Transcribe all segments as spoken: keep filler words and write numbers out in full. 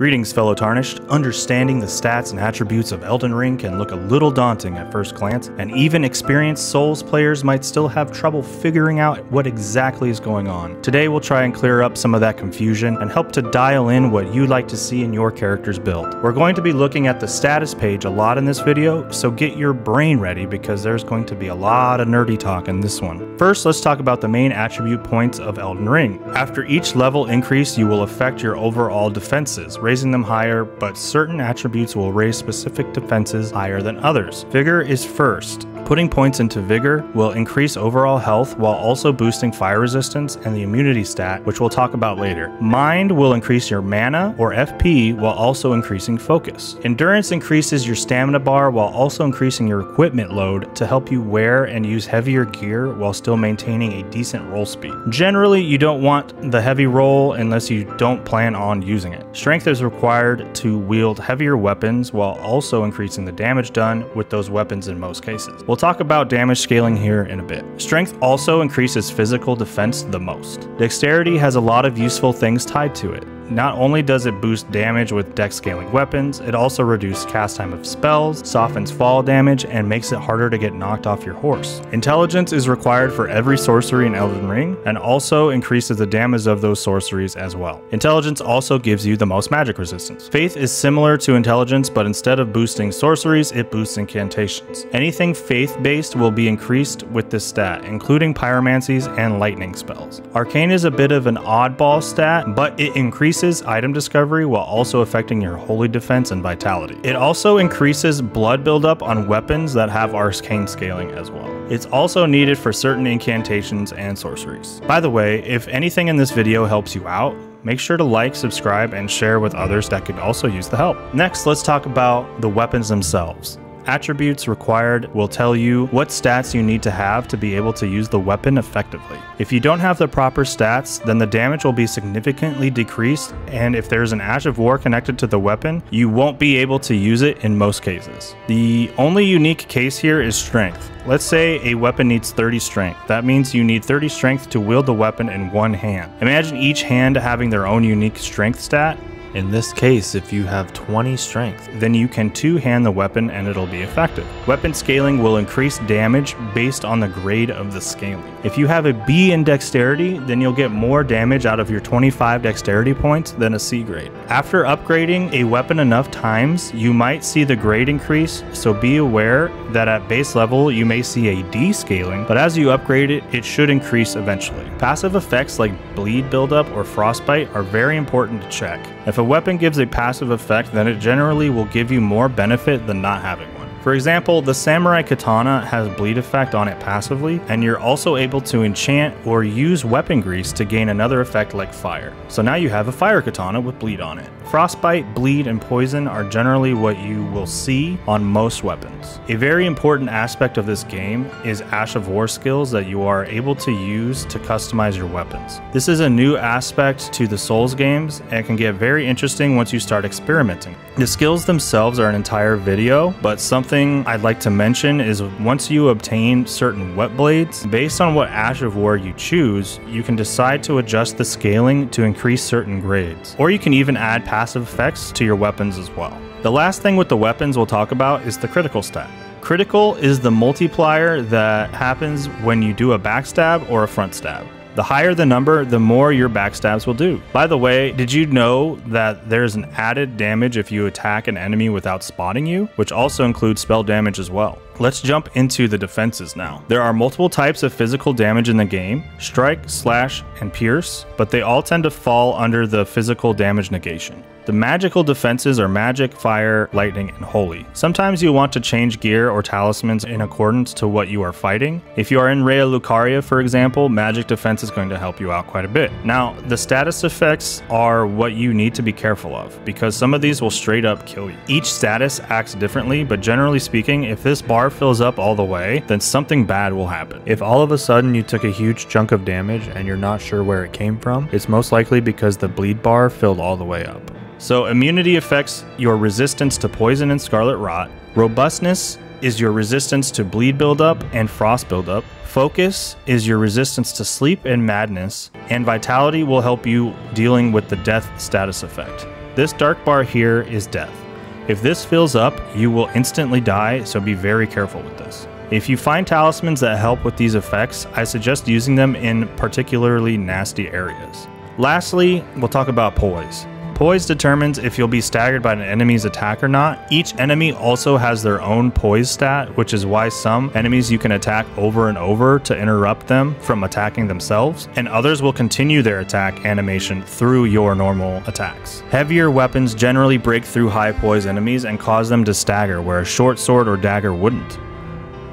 Greetings, fellow Tarnished. Understanding the stats and attributes of Elden Ring can look a little daunting at first glance, and even experienced Souls players might still have trouble figuring out what exactly is going on. Today we'll try and clear up some of that confusion and help to dial in what you'd like to see in your character's build. We're going to be looking at the status page a lot in this video, so get your brain ready because there's going to be a lot of nerdy talk in this one. First, let's talk about the main attribute points of Elden Ring. After each level increase, you will affect your overall defenses, raising them higher, but certain attributes will raise specific defenses higher than others. Vigor is first. Putting points into Vigor will increase overall health while also boosting fire resistance and the immunity stat, which we'll talk about later. Mind will increase your mana or F P while also increasing Focus. Endurance increases your stamina bar while also increasing your equipment load to help you wear and use heavier gear while still maintaining a decent roll speed. Generally, you don't want the heavy roll unless you don't plan on using it. Strength is required to wield heavier weapons while also increasing the damage done with those weapons in most cases. We'll talk about damage scaling here in a bit. Strength also increases physical defense the most. Dexterity has a lot of useful things tied to it. Not only does it boost damage with dex scaling weapons, it also reduces cast time of spells, softens fall damage, and makes it harder to get knocked off your horse. Intelligence is required for every sorcery in Elden Ring, and also increases the damage of those sorceries as well. Intelligence also gives you the most magic resistance. Faith is similar to Intelligence, but instead of boosting sorceries, it boosts incantations. Anything faith-based will be increased with this stat, including pyromancies and lightning spells. Arcane is a bit of an oddball stat, but it increases item discovery while also affecting your holy defense and vitality. It also increases blood buildup on weapons that have arcane scaling as well. It's also needed for certain incantations and sorceries. By the way, if anything in this video helps you out, make sure to like, subscribe, and share with others that could also use the help. Next, let's talk about the weapons themselves. Attributes required will tell you what stats you need to have to be able to use the weapon effectively. If you don't have the proper stats, then the damage will be significantly decreased, and if there's an Ash of War connected to the weapon, you won't be able to use it in most cases. The only unique case here is Strength. Let's say a weapon needs thirty strength. That means you need thirty strength to wield the weapon in one hand. Imagine each hand having their own unique strength stat. In this case, if you have twenty strength, then you can two-hand the weapon and it'll be effective. Weapon scaling will increase damage based on the grade of the scaling. If you have a B in Dexterity, then you'll get more damage out of your twenty-five Dexterity points than a C grade. After upgrading a weapon enough times, you might see the grade increase, so be aware that at base level you may see a D scaling, but as you upgrade it, it should increase eventually. Passive effects like bleed buildup or frostbite are very important to check. If If a weapon gives a passive effect, then it generally will give you more benefit than not having one. For example, the Samurai Katana has bleed effect on it passively, and you're also able to enchant or use weapon grease to gain another effect like fire. So now you have a fire katana with bleed on it. Frostbite, bleed, and poison are generally what you will see on most weapons. A very important aspect of this game is Ash of War skills that you are able to use to customize your weapons. This is a new aspect to the Souls games and can get very interesting once you start experimenting. The skills themselves are an entire video, but something I'd like to mention is once you obtain certain wet blades, based on what Ash of War you choose, you can decide to adjust the scaling to increase certain grades, or you can even add passive passive effects to your weapons as well. The last thing with the weapons we'll talk about is the critical stat. Critical is the multiplier that happens when you do a backstab or a front stab. The higher the number, the more your backstabs will do. By the way, did you know that there's an added damage if you attack an enemy without spotting you, which also includes spell damage as well? Let's jump into the defenses now. There are multiple types of physical damage in the game: strike, slash, and pierce, but they all tend to fall under the physical damage negation. The magical defenses are magic, fire, lightning, and holy. Sometimes you want to change gear or talismans in accordance to what you are fighting. If you are in Raya Lucaria, for example, magic defense is going to help you out quite a bit. Now, the status effects are what you need to be careful of, because some of these will straight up kill you. Each status acts differently, but generally speaking, if this bar fills up all the way, then something bad will happen. If all of a sudden you took a huge chunk of damage and you're not sure where it came from, it's most likely because the bleed bar filled all the way up. So immunity affects your resistance to poison and scarlet rot. Robustness is your resistance to bleed buildup and frost buildup. Focus is your resistance to sleep and madness. And vitality will help you dealing with the death status effect. This dark bar here is death. If this fills up, you will instantly die, so be very careful with this. If you find talismans that help with these effects, I suggest using them in particularly nasty areas. Lastly, we'll talk about Poise. Poise determines if you'll be staggered by an enemy's attack or not. Each enemy also has their own Poise stat, which is why some enemies you can attack over and over to interrupt them from attacking themselves, and others will continue their attack animation through your normal attacks. Heavier weapons generally break through high Poise enemies and cause them to stagger, where a short sword or dagger wouldn't.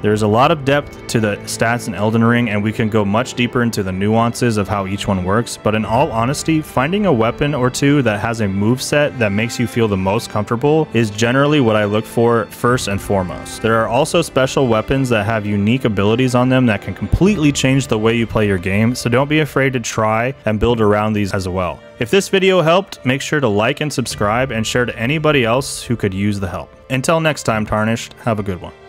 There's a lot of depth to the stats in Elden Ring, and we can go much deeper into the nuances of how each one works, but in all honesty, finding a weapon or two that has a moveset that makes you feel the most comfortable is generally what I look for first and foremost. There are also special weapons that have unique abilities on them that can completely change the way you play your game, so don't be afraid to try and build around these as well. If this video helped, make sure to like and subscribe and share to anybody else who could use the help. Until next time, Tarnished, have a good one.